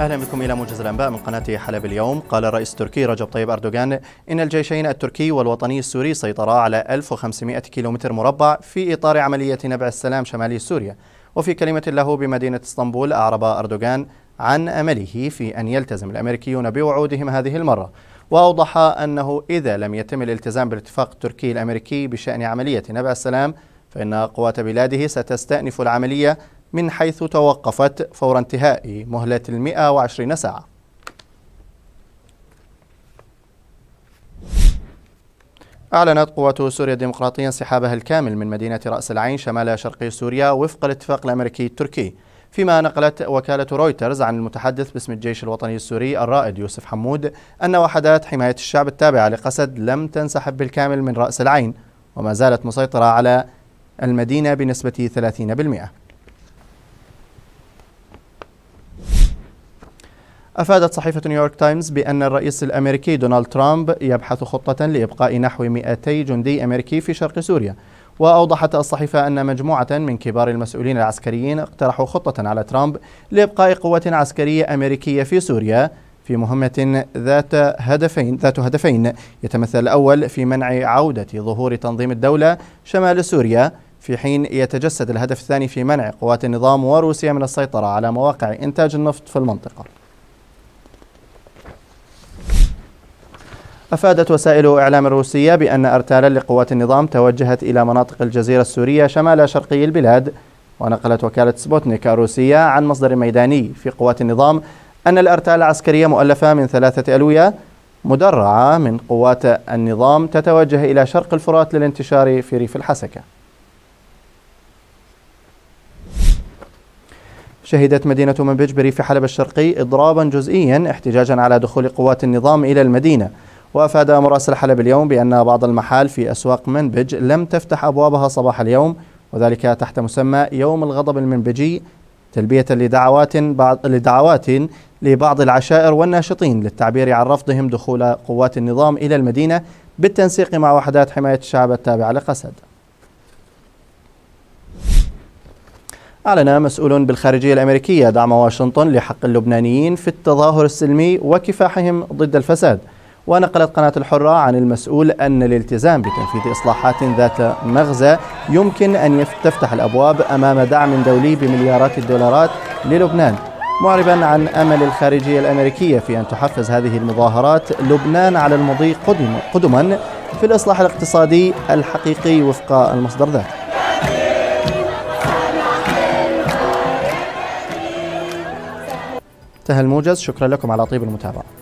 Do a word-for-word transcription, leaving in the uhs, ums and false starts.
أهلا بكم إلى موجز الأنباء من قناة حلب اليوم. قال الرئيس التركي رجب طيب أردوغان إن الجيشين التركي والوطني السوري سيطرا على ألف وخمسمائة كيلومتر مربع في إطار عملية نبع السلام شمالي سوريا. وفي كلمة له بمدينة إسطنبول أعرب أردوغان عن أمله في أن يلتزم الأمريكيون بوعودهم هذه المرة، وأوضح أنه إذا لم يتم الالتزام بالاتفاق التركي الأمريكي بشأن عملية نبع السلام فإن قوات بلاده ستستأنف العملية من حيث توقفت فور انتهاء مهلة المئة وعشرين ساعة. أعلنت قوات سوريا الديمقراطية انسحابها الكامل من مدينة رأس العين شمال شرقي سوريا وفق الاتفاق الأمريكي التركي، فيما نقلت وكالة رويترز عن المتحدث باسم الجيش الوطني السوري الرائد يوسف حمود أن وحدات حماية الشعب التابعة لقسد لم تنسحب بالكامل من رأس العين، وما زالت مسيطرة على المدينة بنسبة ثلاثين بالمئة. أفادت صحيفة نيويورك تايمز بأن الرئيس الأمريكي دونالد ترامب يبحث خطة لإبقاء نحو مئتي جندي أمريكي في شرق سوريا. وأوضحت الصحيفة أن مجموعة من كبار المسؤولين العسكريين اقترحوا خطة على ترامب لإبقاء قوة عسكرية أمريكية في سوريا في مهمة ذات هدفين ذات هدفين يتمثل الأول في منع عودة ظهور تنظيم الدولة شمال سوريا، في حين يتجسد الهدف الثاني في منع قوات النظام وروسيا من السيطرة على مواقع إنتاج النفط في المنطقة. أفادت وسائل إعلام روسية بأن أرتالا لقوات النظام توجهت إلى مناطق الجزيرة السورية شمال شرقي البلاد، ونقلت وكالة سبوتنيك الروسية عن مصدر ميداني في قوات النظام أن الأرتال العسكرية مؤلفة من ثلاثة ألوية مدرعة من قوات النظام تتوجه إلى شرق الفرات للانتشار في ريف الحسكة. شهدت مدينة منبج بريف حلب الشرقي إضرابا جزئيا احتجاجا على دخول قوات النظام إلى المدينة. وأفاد مراسل حلب اليوم بأن بعض المحال في أسواق منبج لم تفتح أبوابها صباح اليوم، وذلك تحت مسمى يوم الغضب المنبجي، تلبية لدعوات بعض لدعوات لبعض العشائر والناشطين للتعبير عن رفضهم دخول قوات النظام إلى المدينة بالتنسيق مع وحدات حماية الشعب التابعة لقسد. أعلن مسؤول بالخارجية الأمريكية دعم واشنطن لحق اللبنانيين في التظاهر السلمي وكفاحهم ضد الفساد. ونقلت قناة الحرة عن المسؤول أن الالتزام بتنفيذ إصلاحات ذات مغزى يمكن أن تفتح الأبواب أمام دعم دولي بمليارات الدولارات للبنان، معربا عن أمل الخارجية الأمريكية في أن تحفز هذه المظاهرات لبنان على المضي قدما في الإصلاح الاقتصادي الحقيقي وفق المصدر ذاته. انتهى الموجز، شكرا لكم على طيب المتابعة.